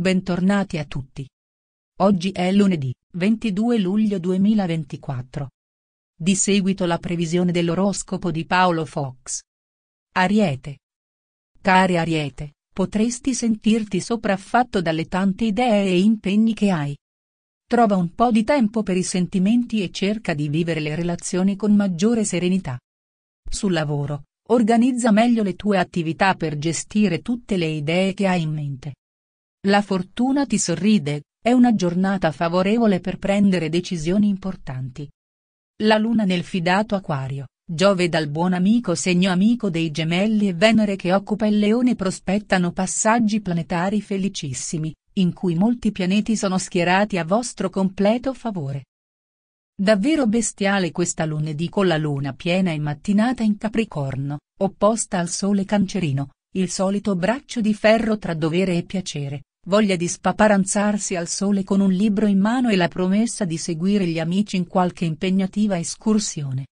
Bentornati a tutti. Oggi è lunedì, 22 luglio 2024. Di seguito la previsione dell'oroscopo di Paolo Fox. Ariete. Cari Ariete, potresti sentirti sopraffatto dalle tante idee e impegni che hai. Trova un po' di tempo per i sentimenti e cerca di vivere le relazioni con maggiore serenità. Sul lavoro, organizza meglio le tue attività per gestire tutte le idee che hai in mente. La fortuna ti sorride, è una giornata favorevole per prendere decisioni importanti. La luna nel fidato Acquario, Giove dal buon amico segno amico dei Gemelli e Venere che occupa il Leone prospettano passaggi planetari felicissimi, in cui molti pianeti sono schierati a vostro completo favore. Davvero bestiale questa lunedì con la luna piena in mattinata in Capricorno, opposta al sole Cancerino, il solito braccio di ferro tra dovere e piacere, voglia di spaparanzarsi al sole con un libro in mano e la promessa di seguire gli amici in qualche impegnativa escursione.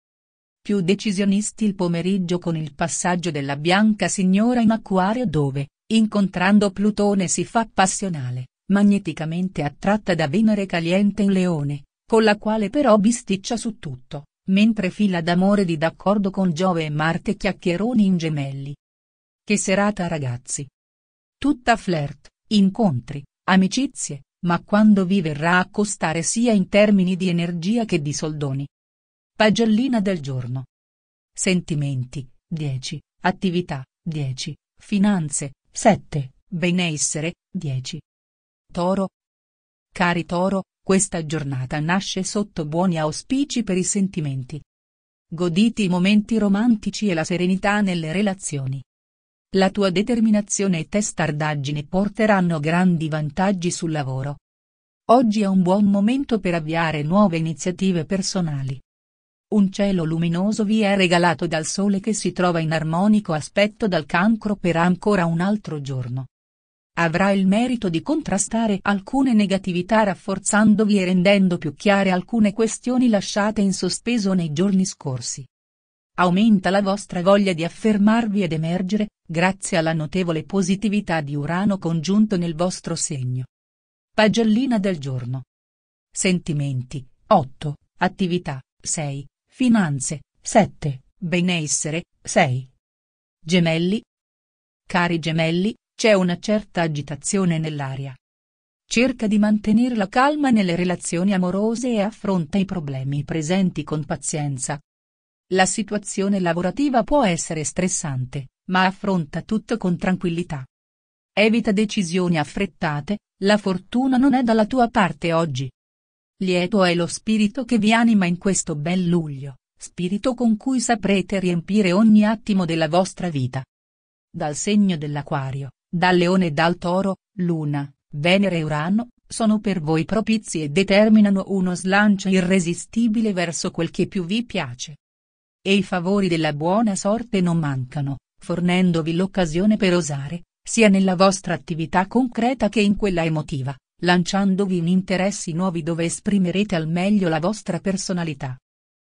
Più decisionisti il pomeriggio con il passaggio della Bianca Signora in Acquario dove, incontrando Plutone si fa passionale, magneticamente attratta da Venere caliente in Leone, con la quale però bisticcia su tutto, mentre fila d'amore di d'accordo con Giove e Marte chiacchieroni in Gemelli. Che serata ragazzi! Tutta flirt, incontri, amicizie, ma quando vi verrà a costare sia in termini di energia che di soldoni. Pagellina del giorno. Sentimenti, 10, attività, 10, finanze, 7, benessere, 10. Toro. Cari Toro, questa giornata nasce sotto buoni auspici per i sentimenti. Goditi i momenti romantici e la serenità nelle relazioni. La tua determinazione e testardaggine porteranno grandi vantaggi sul lavoro. Oggi è un buon momento per avviare nuove iniziative personali. Un cielo luminoso vi è regalato dal sole che si trova in armonico aspetto dal Cancro per ancora un altro giorno. Avrà il merito di contrastare alcune negatività rafforzandovi e rendendo più chiare alcune questioni lasciate in sospeso nei giorni scorsi. Aumenta la vostra voglia di affermarvi ed emergere, grazie alla notevole positività di Urano congiunto nel vostro segno. Pagellina del giorno. Sentimenti, 8, attività, 6, finanze, 7, benessere, 6. Gemelli. Cari Gemelli, c'è una certa agitazione nell'aria. Cerca di mantenere la calma nelle relazioni amorose e affronta i problemi presenti con pazienza. La situazione lavorativa può essere stressante, ma affronta tutto con tranquillità. Evita decisioni affrettate, la fortuna non è dalla tua parte oggi. Lieto è lo spirito che vi anima in questo bel luglio, spirito con cui saprete riempire ogni attimo della vostra vita. Dal segno dell'Acquario, dal Leone e dal Toro, Luna, Venere e Urano, sono per voi propizi e determinano uno slancio irresistibile verso quel che più vi piace. E i favori della buona sorte non mancano, fornendovi l'occasione per osare, sia nella vostra attività concreta che in quella emotiva, lanciandovi in interessi nuovi dove esprimerete al meglio la vostra personalità.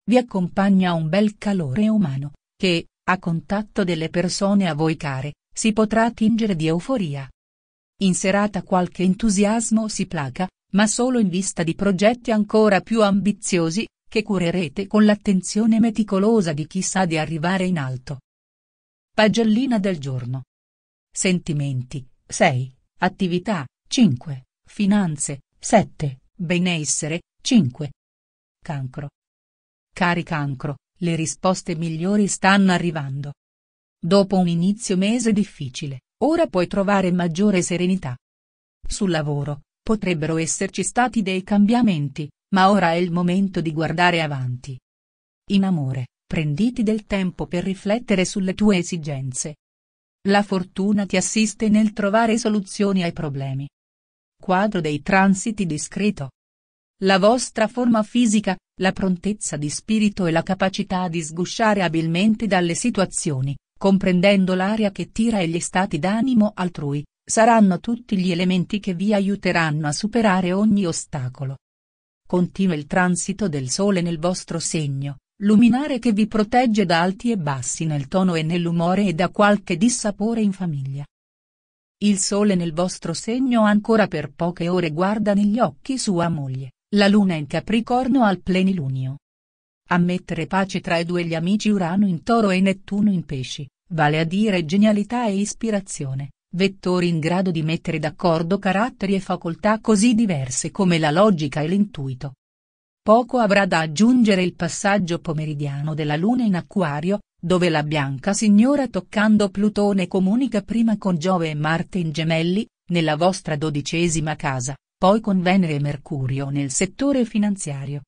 Vi accompagna un bel calore umano, che, a contatto delle persone a voi care, si potrà tingere di euforia. In serata qualche entusiasmo si placa, ma solo in vista di progetti ancora più ambiziosi, che curerete con l'attenzione meticolosa di chi sa di arrivare in alto. Pagellina del giorno. Sentimenti, 6, attività, 5, finanze, 7, benessere, 5. Cancro. Cari Cancro. Le risposte migliori stanno arrivando. Dopo un inizio mese difficile, ora puoi trovare maggiore serenità. Sul lavoro, potrebbero esserci stati dei cambiamenti, ma ora è il momento di guardare avanti. In amore, prenditi del tempo per riflettere sulle tue esigenze. La fortuna ti assiste nel trovare soluzioni ai problemi. Quadro dei transiti descritto. La vostra forma fisica, la prontezza di spirito e la capacità di sgusciare abilmente dalle situazioni, comprendendo l'aria che tira e gli stati d'animo altrui, saranno tutti gli elementi che vi aiuteranno a superare ogni ostacolo. Continua il transito del sole nel vostro segno, luminare che vi protegge da alti e bassi nel tono e nell'umore e da qualche dissapore in famiglia. Il sole nel vostro segno ancora per poche ore guarda negli occhi sua moglie, la luna in Capricorno al plenilunio. A mettere pace tra i due gli amici Urano in Toro e Nettuno in Pesci, vale a dire genialità e ispirazione, vettori in grado di mettere d'accordo caratteri e facoltà così diverse come la logica e l'intuito. Poco avrà da aggiungere il passaggio pomeridiano della Luna in Acquario, dove la Bianca Signora toccando Plutone comunica prima con Giove e Marte in Gemelli, nella vostra 12ª casa, poi con Venere e Mercurio nel settore finanziario.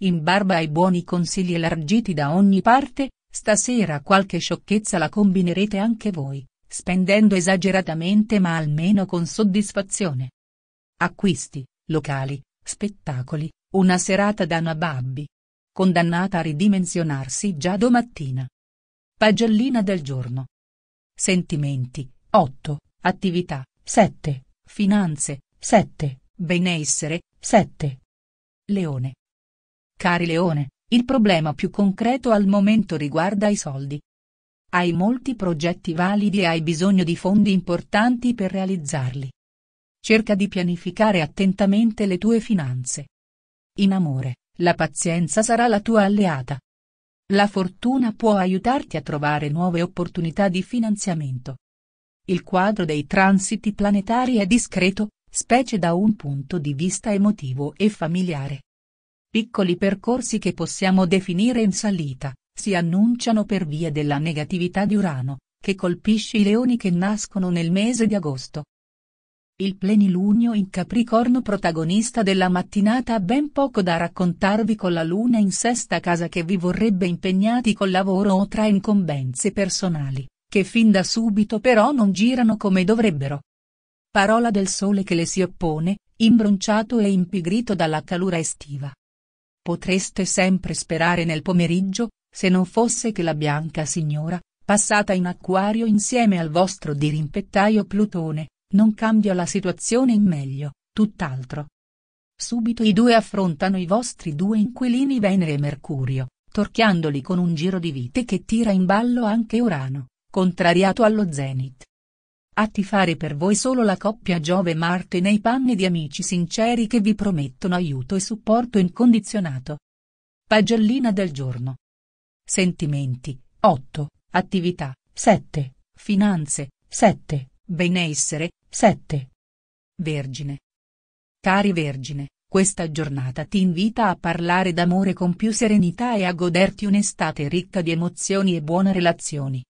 In barba ai buoni consigli elargiti da ogni parte, stasera qualche sciocchezza la combinerete anche voi, spendendo esageratamente ma almeno con soddisfazione. Acquisti, locali, spettacoli. Una serata da nababbi. Condannata a ridimensionarsi già domattina. Pagellina del giorno. Sentimenti, 8, attività, 7, finanze, 7, benessere, 7. Leone. Cari Leone, il problema più concreto al momento riguarda i soldi. Hai molti progetti validi e hai bisogno di fondi importanti per realizzarli. Cerca di pianificare attentamente le tue finanze. In amore, la pazienza sarà la tua alleata. La fortuna può aiutarti a trovare nuove opportunità di finanziamento. Il quadro dei transiti planetari è discreto, specie da un punto di vista emotivo e familiare. Piccoli percorsi che possiamo definire in salita, si annunciano per via della negatività di Urano, che colpisce i leoni che nascono nel mese di agosto. Il plenilunio in Capricorno protagonista della mattinata ha ben poco da raccontarvi con la luna in 6ª casa che vi vorrebbe impegnati col lavoro o tra incombenze personali, che fin da subito però non girano come dovrebbero. Parola del sole che le si oppone, imbronciato e impigrito dalla calura estiva. Potreste sempre sperare nel pomeriggio, se non fosse che la Bianca Signora, passata in Acquario insieme al vostro dirimpettaio Plutone, non cambia la situazione in meglio, tutt'altro. Subito i due affrontano i vostri due inquilini Venere e Mercurio, torchiandoli con un giro di vite che tira in ballo anche Urano, contrariato allo zenit. A tifare per voi solo la coppia Giove e Marte nei panni di amici sinceri che vi promettono aiuto e supporto incondizionato. Pagellina del giorno. Sentimenti, 8, attività, 7, finanze, 7. Benessere, 7. Vergine. Cari Vergine, questa giornata ti invita a parlare d'amore con più serenità e a goderti un'estate ricca di emozioni e buone relazioni.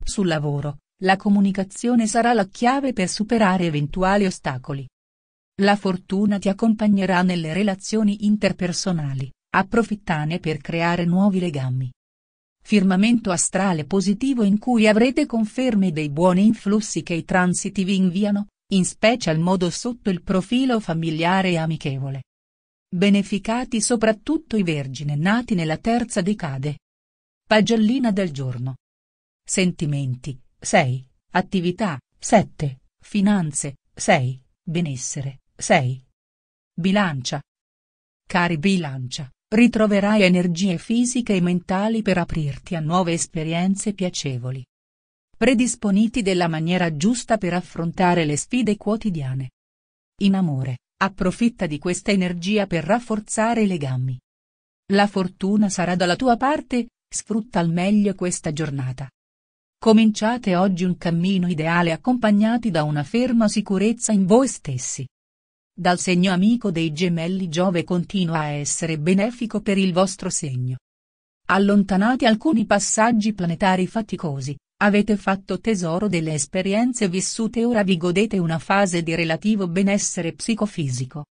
Sul lavoro, la comunicazione sarà la chiave per superare eventuali ostacoli. La fortuna ti accompagnerà nelle relazioni interpersonali, approfittane per creare nuovi legami. Firmamento astrale positivo in cui avrete conferme dei buoni influssi che i transiti vi inviano, in special modo sotto il profilo familiare e amichevole. Beneficati soprattutto i Vergine nati nella terza decade. Pagellina del giorno. Sentimenti, 6, attività, 7, finanze, 6, benessere, 6. Bilancia. Cari Bilancia. Ritroverai energie fisiche e mentali per aprirti a nuove esperienze piacevoli. Predisponiti della maniera giusta per affrontare le sfide quotidiane. In amore, approfitta di questa energia per rafforzare i legami. La fortuna sarà dalla tua parte, sfrutta al meglio questa giornata. Cominciate oggi un cammino ideale accompagnati da una ferma sicurezza in voi stessi. Dal segno amico dei gemelli Giove continua a essere benefico per il vostro segno. Allontanati alcuni passaggi planetari faticosi, avete fatto tesoro delle esperienze vissute e ora vi godete una fase di relativo benessere psicofisico.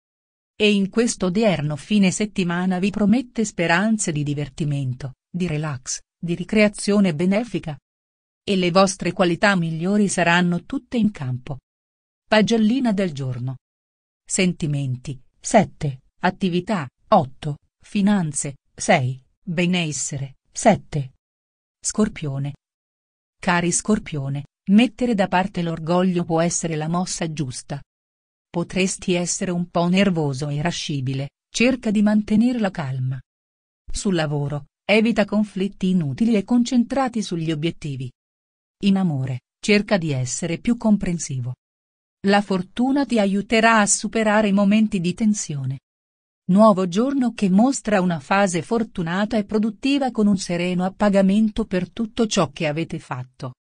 E in questo odierno fine settimana vi promette speranze di divertimento, di relax, di ricreazione benefica. E le vostre qualità migliori saranno tutte in campo. Pagellina del giorno. Sentimenti, 7, attività, 8, finanze, 6, benessere, 7. Scorpione. Cari Scorpione, mettere da parte l'orgoglio può essere la mossa giusta. Potresti essere un po' nervoso e irascibile, cerca di mantenere la calma. Sul lavoro, evita conflitti inutili e concentrati sugli obiettivi. In amore, cerca di essere più comprensivo. La fortuna ti aiuterà a superare i momenti di tensione. Nuovo giorno che mostra una fase fortunata e produttiva con un sereno appagamento per tutto ciò che avete fatto.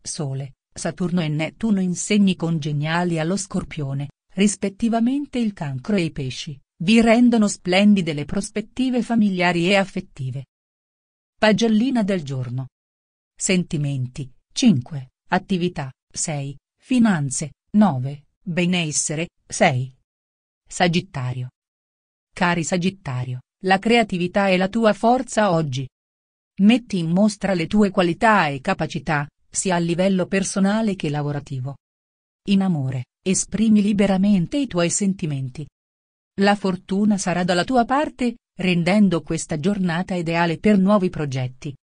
Sole, Saturno e Nettuno in segni congeniali allo Scorpione, rispettivamente il Cancro e i Pesci, vi rendono splendide le prospettive familiari e affettive. Pagellina del giorno. Sentimenti, 5, attività, 6, finanze, 9, benessere, 6. Sagittario. Cari Sagittario, la creatività è la tua forza oggi. Metti in mostra le tue qualità e capacità, sia a livello personale che lavorativo. In amore, esprimi liberamente i tuoi sentimenti. La fortuna sarà dalla tua parte, rendendo questa giornata ideale per nuovi progetti.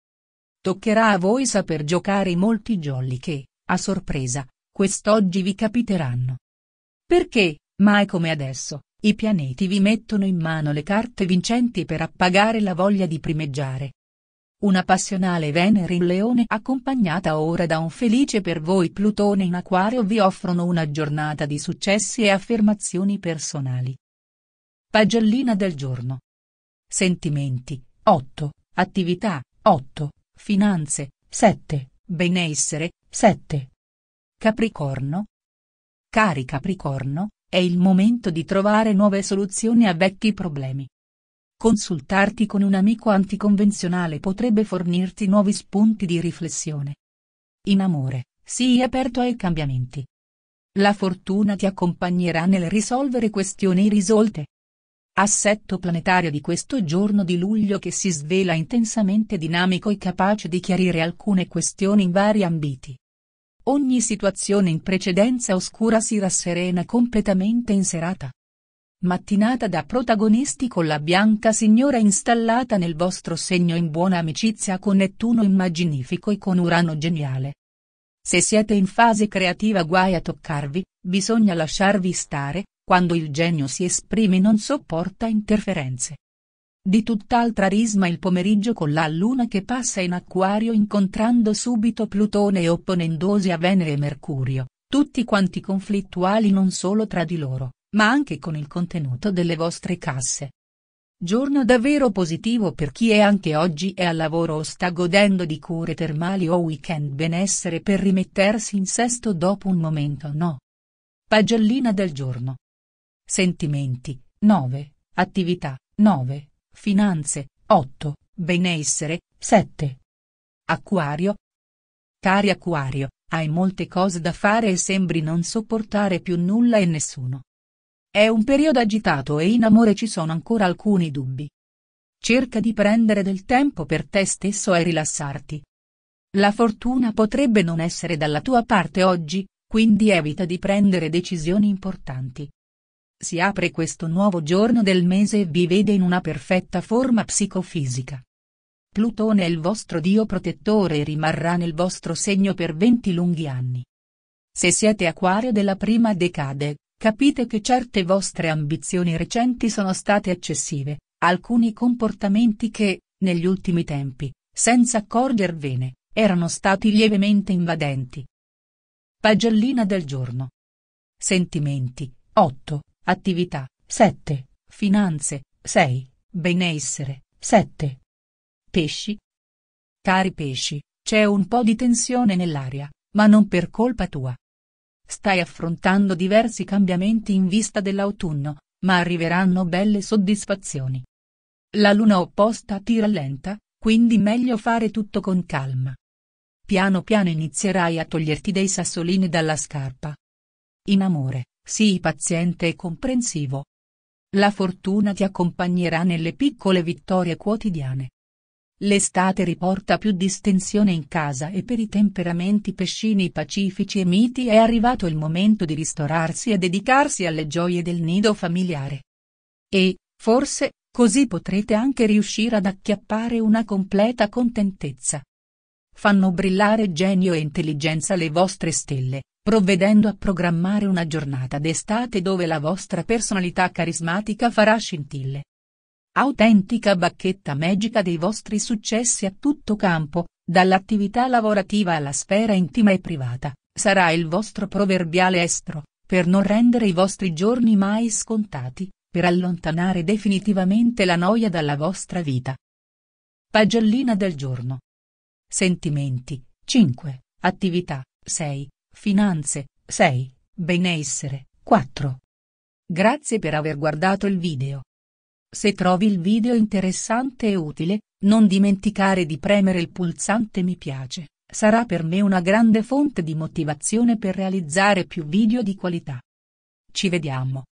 Toccherà a voi saper giocare i molti jolly che, a sorpresa, quest'oggi vi capiteranno. Perché, mai come adesso, i pianeti vi mettono in mano le carte vincenti per appagare la voglia di primeggiare. Una passionale Venere in Leone accompagnata ora da un felice per voi Plutone in Acquario vi offrono una giornata di successi e affermazioni personali. Pagellina del giorno. Sentimenti, 8, attività, 8, finanze, 7, benessere, 7. Capricorno. Cari Capricorno, è il momento di trovare nuove soluzioni a vecchi problemi. Consultarti con un amico anticonvenzionale potrebbe fornirti nuovi spunti di riflessione. In amore, sii aperto ai cambiamenti. La fortuna ti accompagnerà nel risolvere questioni irrisolte. Assetto planetario di questo giorno di luglio che si svela intensamente dinamico e capace di chiarire alcune questioni in vari ambiti. Ogni situazione in precedenza oscura si rasserena completamente in serata. Mattinata da protagonisti con la bianca signora installata nel vostro segno in buona amicizia con Nettuno in Magnifico e con Urano geniale. Se siete in fase creativa guai a toccarvi, bisogna lasciarvi stare, quando il genio si esprime non sopporta interferenze. Di tutt'altra risma il pomeriggio con la luna che passa in Acquario incontrando subito Plutone e opponendosi a Venere e Mercurio, tutti quanti conflittuali non solo tra di loro, ma anche con il contenuto delle vostre casse. Giorno davvero positivo per chi è anche oggi è al lavoro o sta godendo di cure termali o weekend benessere per rimettersi in sesto dopo un momento no. Pagellina del giorno. Sentimenti, 9, attività, 9, finanze, 8, benessere, 7. Acquario. Cari Acquario, hai molte cose da fare e sembri non sopportare più nulla e nessuno. È un periodo agitato e in amore ci sono ancora alcuni dubbi. Cerca di prendere del tempo per te stesso e rilassarti. La fortuna potrebbe non essere dalla tua parte oggi, quindi evita di prendere decisioni importanti. Si apre questo nuovo giorno del mese e vi vede in una perfetta forma psicofisica. Plutone è il vostro dio protettore e rimarrà nel vostro segno per 20 lunghi anni. Se siete Acquario della prima decade, capite che certe vostre ambizioni recenti sono state eccessive, alcuni comportamenti che, negli ultimi tempi, senza accorgervene, erano stati lievemente invadenti. Pagellina del giorno. Sentimenti, 8, attività, 7, finanze, 6, benessere, 7. Pesci. Cari Pesci, c'è un po' di tensione nell'aria, ma non per colpa tua. Stai affrontando diversi cambiamenti in vista dell'autunno, ma arriveranno belle soddisfazioni. La luna opposta ti rallenta, quindi meglio fare tutto con calma. Piano piano inizierai a toglierti dei sassolini dalla scarpa. In amore, sii paziente e comprensivo. La fortuna ti accompagnerà nelle piccole vittorie quotidiane. L'estate riporta più distensione in casa e per i temperamenti pescini pacifici e miti è arrivato il momento di ristorarsi e dedicarsi alle gioie del nido familiare. E, forse, così potrete anche riuscire ad acchiappare una completa contentezza. Fanno brillare genio e intelligenza le vostre stelle, provvedendo a programmare una giornata d'estate dove la vostra personalità carismatica farà scintille. Autentica bacchetta magica dei vostri successi a tutto campo, Dall'attività lavorativa alla sfera intima e privata, sarà il vostro proverbiale estro, per non rendere i vostri giorni mai scontati, per allontanare definitivamente la noia dalla vostra vita. Pagellina del giorno. Sentimenti, 5, attività, 6, finanze, 6, benessere, 4. Grazie per aver guardato il video. Se trovi il video interessante e utile, non dimenticare di premere il pulsante mi piace, sarà per me una grande fonte di motivazione per realizzare più video di qualità. Ci vediamo.